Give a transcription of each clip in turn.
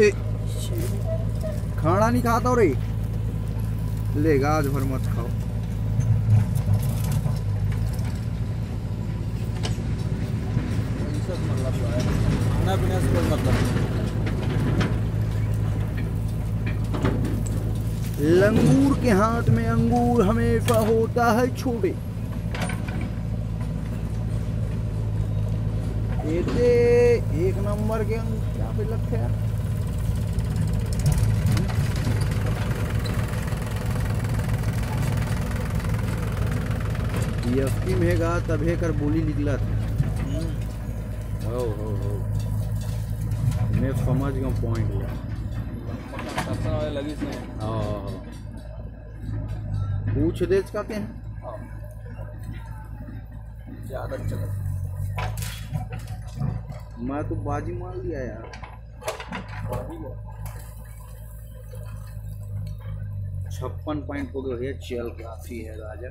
खाना नहीं खाता हो रही लेगा आज भर मत खाओ। खाना पीना से कोई मतलब नहीं। लंगूर के हाथ में अंगूर हमेशा होता है छोटे। एक नंबर के अंगूर क्या पे लगते हैं डीएफटी में गा तभे कर बोली निकला था। हो मैं समझ गया पॉइंट लगी पूछ देश का क्या ज्यादा चला मैं तो बाजी मार लिया यार। छप्पन पॉइंट हो गया चल काफी है राजा।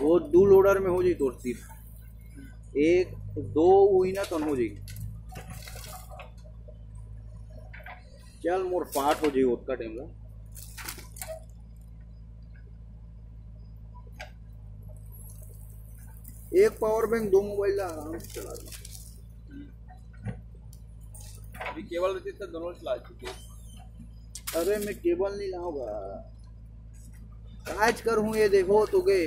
वो दूल ऑर्डर में हो जाए तो सिर्फ एक दो हुई ना तो हो जाएगी। चल मोर पाठ हो जाएगी उसका टाइम ला एक पावर बैंक दो मोबाइल ला आराम से चला दो। अभी केबल रहती तो दोनों चला चुके। अरे मैं केबल नहीं लाऊंगा काज करूं ये देखो तुगे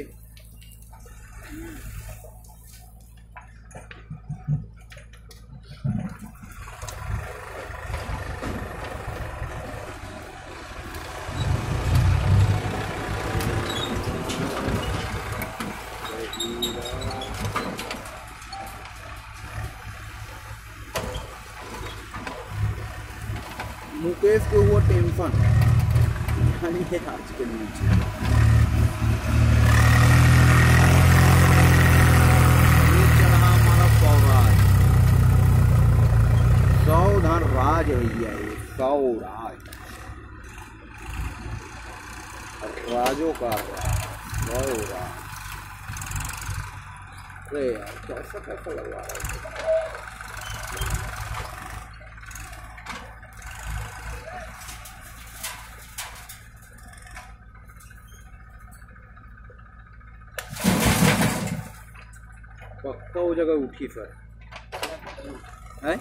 मुकेश के हुआ टेंशन यानी है आज के नीचे ये चला हमारा सौराज सौधन राज भैया ये सौराज राजो का सौराज। अरे यार कैसा कैसा लग रहा है पक्का वो जगह उठी सर है।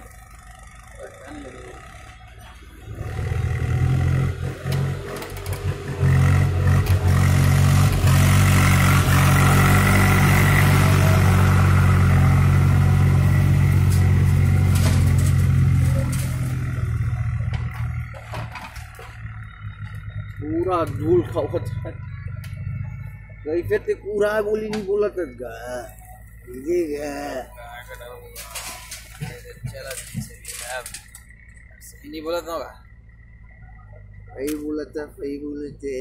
पूरा धूल खाओ कैसे ते पूरा बोली नहीं बोला तक गा नहीं बोला था सही बोला था सही बोले थे।